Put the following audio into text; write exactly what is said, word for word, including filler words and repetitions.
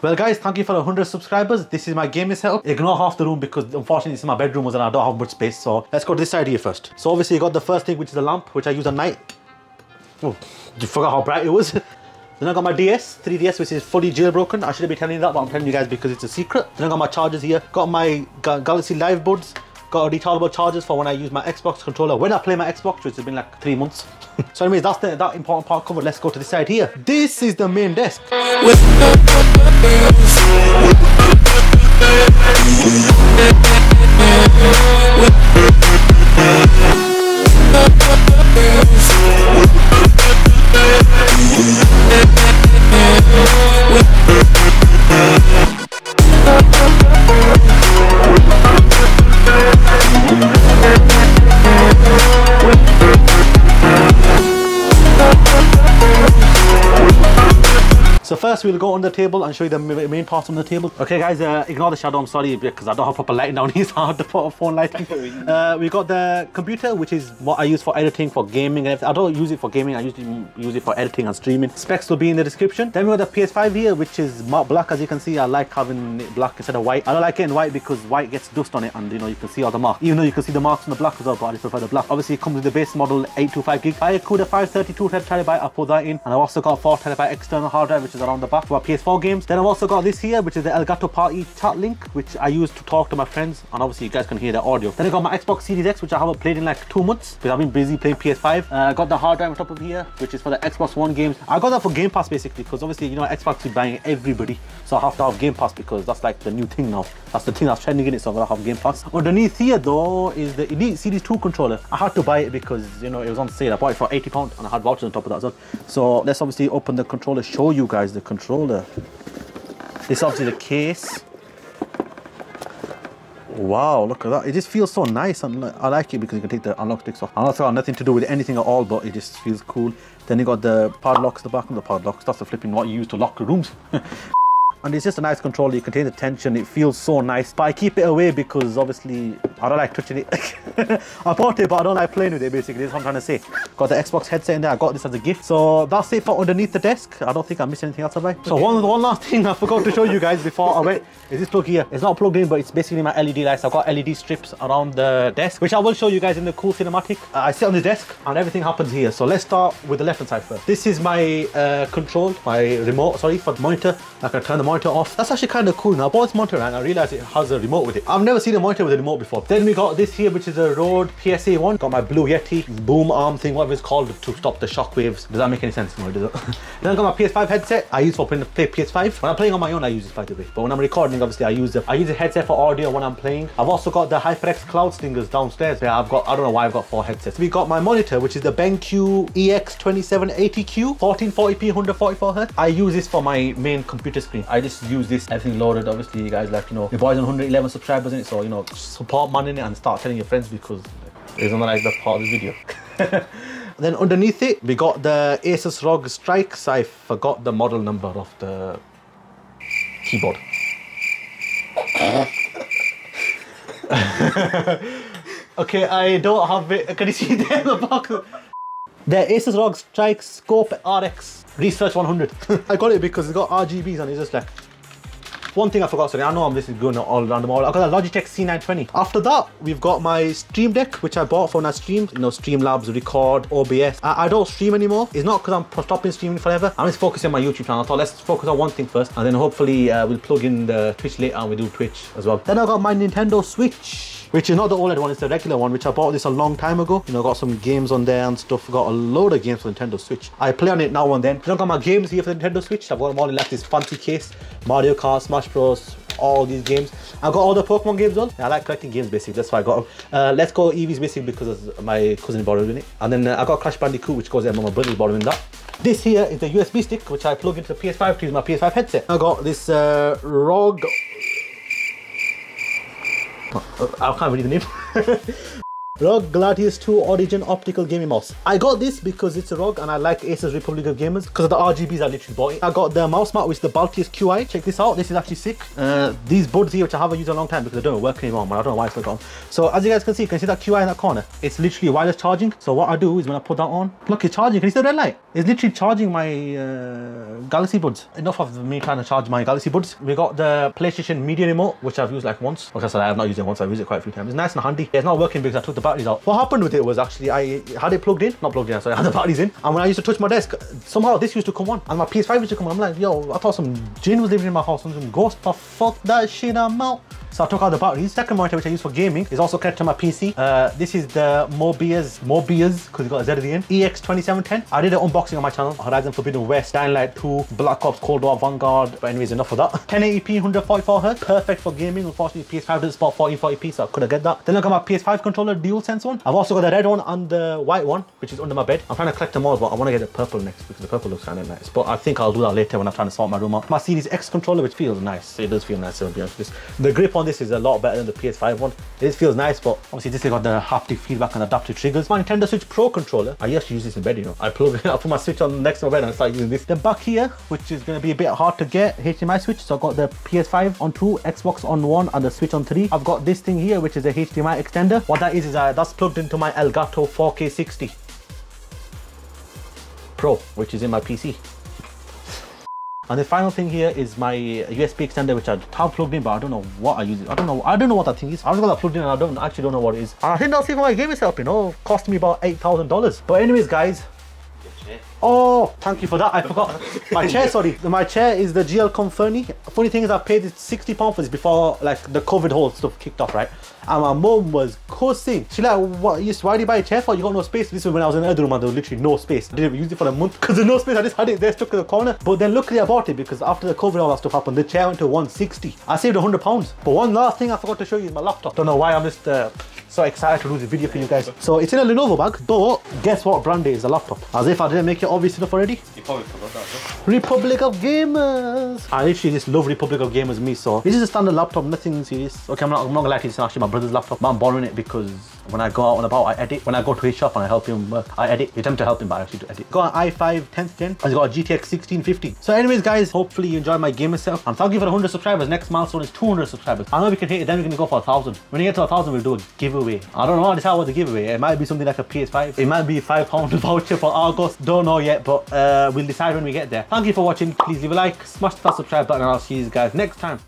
Well guys, thank you for one hundred subscribers. This is my gaming setup. Ignore half the room because unfortunately this is my bedroom and I don't have much space. So let's go to this idea first. So obviously you got the first thing, which is the lamp, which I use at night. Oh, you forgot how bright it was. Then I got my D S, three D S, which is fully jailbroken. I shouldn't be telling you that, but I'm telling you guys because it's a secret. Then I got my chargers here. Got my Ga Galaxy Live Buds. Got rechargeable chargers for when I use my Xbox controller when I play my Xbox, which has been like three months. So anyways, that's the, that important part covered. Let's go to this side here. This is the main desk. So first we'll go on the table and show you the main parts on the table. Okay guys, uh, ignore the shadow, I'm sorry, because I don't have proper lighting down here, so I have to put a phone lighting. Uh, we got the computer, which is what I use for editing, for gaming and everything. I don't use it for gaming, I usually use it for editing and streaming. Specs will be in the description. Then we got the P S five here, which is matte black, as you can see. I like having it black instead of white. I don't like it in white because white gets dust on it and you know, you can see all the marks. Even though you can see the marks on the black as well, but I just prefer the black. Obviously it comes with the base model eight twenty-five gig. I could a five thirty-two terabyte, I put that in. And I've also got a four terabyte external hard drive, which is around the back for P S four games. Then I've also got this here, which is the Elgato Party chat link, which I use to talk to my friends, and obviously you guys can hear the audio. Then I got my Xbox Series X, which I haven't played in like two months because I've been busy playing P S five. I uh, got the hard drive on top of here, which is for the Xbox One games. I got that for Game Pass basically because obviously you know Xbox is buying everybody, so I have to have Game Pass because that's like the new thing now. That's the thing that's trending in it, so I'm gonna have Game Pass. Underneath here though is the Elite Series two controller. I had to buy it because you know it was on sale. I bought it for eighty pounds and I had vouchers on top of that as well. So let's obviously open the controller, show you guys the controller. This is obviously the case. Wow, look at that. It just feels so nice and I like it because you can take the analog sticks off. I'm not sure it has nothing to do with anything at all, but it just feels cool. Then you got the padlocks, the back of the padlocks. That's the flipping what you use to lock rooms. And it's just a nice controller. You can take the tension. It feels so nice, but I keep it away because obviously I don't like touching it. I bought it, but I don't like playing with it basically. That's what I'm trying to say. Got the Xbox headset in there. I got this as a gift. So that's it for underneath the desk. I don't think I missed anything else, have I? So one, one last thing I forgot to show you guys before I went is this plug here. It's not plugged in, but it's basically my L E D lights. I've got L E D strips around the desk, which I will show you guys in the cool cinematic. Uh, I sit on the desk and everything happens here. So let's start with the left hand side first. This is my uh, control, my remote, sorry, for the monitor. I can turn the monitor off. That's actually kind of cool. Now I bought this monitor and I realized it has a remote with it. I've never seen a monitor with a remote before. Then we got this here, which is a Rode P S A one. Got my Blue Yeti boom arm thing, whatever it's called, to stop the shock waves. Does that make any sense? No, it doesn't. Then I got my P S five headset. I use for playing play P S five. When I'm playing on my own, I use this by the way. But when I'm recording, obviously I use the I use the headset for audio when I'm playing. I've also got the HyperX Cloud Stingers downstairs. Yeah, I've got I don't know why I've got four headsets. We got my monitor, which is the BenQ E X twenty-seven eighty Q, fourteen forty p, one forty-four hertz. I use this for my main computer screen. I just use this, everything loaded. Obviously you guys, like, you know, your boys on one hundred eleven subscribers in it, so you know, support man in it and start telling your friends because it's not like the part of the video. Then underneath it we got the Asus R O G Strix. I forgot the model number of the keyboard. Okay, I don't have it. Can you see there in the box? The Asus R O G Strix Scope R X Research one hundred. I got it because it's got R G Bs and it's just like... One thing I forgot, sorry, I know I'm this is going all random. I got a Logitech C nine twenty. After that, we've got my Stream Deck, which I bought for when I streamed. You know, Streamlabs, record, O B S. I, I don't stream anymore. It's not because I'm stopping streaming forever. I'm just focusing on my YouTube channel. So let's focus on one thing first. And then hopefully uh, we'll plug in the Twitch later and we do Twitch as well. Then I got my Nintendo Switch, which is not the OLED one, it's the regular one, which I bought this a long time ago. You know, got some games on there and stuff. Got a load of games for Nintendo Switch. I play on it now and then. Then I've got my games here for the Nintendo Switch. I've got them all in like this fancy case. Mario Kart, Smash Bros, all these games. I've got all the Pokemon games on. I like collecting games basically, that's why I got them. Uh, let's go Eevee's missing because my cousin borrowed it. And then uh, I got Crash Bandicoot, which goes there, my brother's borrowing that. This here is the U S B stick, which I plug into the P S five to use my P S five headset. I got this uh, R O G... I can't read the name. ROG Gladius two Origin Optical Gaming Mouse. I got this because it's a ROG and I like Asus Republic of Gamers because of the R G Bs. I literally bought it. I got the mouse mat, which is the Baltius Q I. Check this out, this is actually sick. Uh, these buds here, which I haven't used in a long time because they don't work anymore, man. I don't know why it's not gone. So as you guys can see, can you see that Q I in that corner? It's literally wireless charging. So what I do is when I put that on, look, it's charging. Can you see the red light? It's literally charging my uh, Galaxy buds. Enough of me trying to charge my Galaxy buds. We got the PlayStation Media Remote, which I've used like once. Like I said, I have not used it once. I've used it quite a few times. It's nice and handy. It's not working because I took the batteries out. What happened with it was actually I had it plugged in, not plugged in, sorry, I had the batteries in, and when I used to touch my desk, somehow this used to come on, and my P S five used to come on. I'm like, yo, I thought some jinn was living in my house, some ghost. I fuck that shit, I'm out. So I took out the batteries. Second monitor, which I use for gaming, is also connected to my P C. Uh, this is the Mobius, Mobius, because it got a Z at the end, E X twenty-seven ten. I did an unboxing on my channel, Horizon Forbidden West, Dying Light two, Black Ops, Cold War, Vanguard, but anyways, enough of that. ten eighty p, one forty-four hertz, perfect for gaming. Unfortunately, P S five doesn't support fourteen forty p, so I couldn't get that. Then I got my P S five controller, DualSense one. I've also got the red one and the white one, which is under my bed. I'm trying to collect them all, but I want to get the purple next, because the purple looks kind of nice, but I think I'll do that later when I'm trying to sort my room out. My Series X controller, which feels nice. It does feel nice, to be honest with you. The grip on this is a lot better than the P S five one. It feels nice, but obviously this has got the haptic feedback and adaptive triggers. My Nintendo Switch Pro controller, I used to use this in bed, you know. I plug it, I put my Switch on next to my bed and I start using this. Then back here, which is going to be a bit hard to get, H D M I switch. So I've got the P S five on two, Xbox on one, and the Switch on three. I've got this thing here, which is a H D M I extender. What that is, is uh, that's plugged into my Elgato four K sixty Pro, which is in my P C. And the final thing here is my U S B extender, which I have plugged in, but I don't know what I use it. I don't know. I don't know what that thing is. I've got that plugged in, and I don't I actually don't know what it is. And I did not see my game itself. You know, cost me about eight thousand dollars. But anyways, guys. Oh, thank you for that. I forgot my chair. Sorry, my chair is the G L Conferny. Funny thing is, I paid sixty pounds for this before like the COVID whole stuff kicked off, right? And my mom was cursing. She like, what? You, why did you buy a chair for? You got no space. This was when I was in the other room and there was literally no space. I didn't use it for a month because there's no space. I just had it there stuck in the corner. But then luckily I bought it because after the COVID and all that stuff happened, the chair went to one sixty. I saved one hundred pounds. But one last thing I forgot to show you is my laptop. Don't know why I'm just. Uh, So excited to do this video for you guys. So it's in a Lenovo bag, but guess what brand it is, the laptop. As if I didn't make it obvious enough already. You probably forgot that, huh? Republic of Gamers. I literally just love Republic of Gamers, me, so. This is a standard laptop, nothing serious. Okay, I'm not, I'm not gonna lie to you, this is actually my brother's laptop, but I'm borrowing it because when I go out and about, I edit. When I go to his shop and I help him work, I edit. I attempt to help him, but I actually do edit. Got an i five tenth gen, and he's got a G T X sixteen fifty. So anyways, guys, hopefully you enjoy my gamer setup. And thank you for one hundred subscribers. Next milestone is two hundred subscribers. I know we can hit it, then we're gonna go for one thousand. When we get to one thousand, we'll do a giveaway. I don't know how to decide what the giveaway. It might be something like a P S five. It might be a five pound voucher for Argos. Don't know yet, but uh, we'll decide when we get there. Thank you for watching. Please leave a like, smash that subscribe button, and I'll see you guys next time.